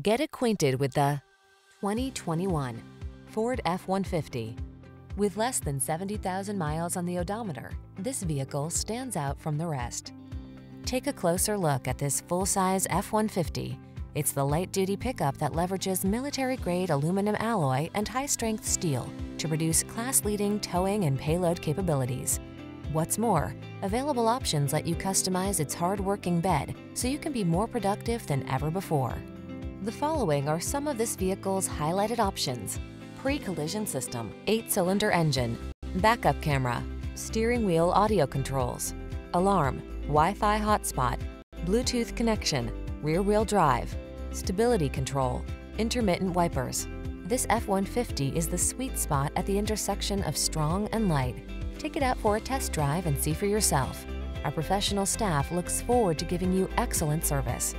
Get acquainted with the 2021 Ford F-150. With less than 70,000 miles on the odometer, this vehicle stands out from the rest. Take a closer look at this full-size F-150. It's the light-duty pickup that leverages military-grade aluminum alloy and high-strength steel to produce class-leading towing and payload capabilities. What's more, available options let you customize its hard-working bed so you can be more productive than ever before. The following are some of this vehicle's highlighted options: pre-collision system, 8-cylinder engine, backup camera, steering wheel audio controls, alarm, Wi-Fi hotspot, Bluetooth connection, rear-wheel drive, stability control, intermittent wipers. This F-150 is the sweet spot at the intersection of strong and light. Take it out for a test drive and see for yourself. Our professional staff looks forward to giving you excellent service.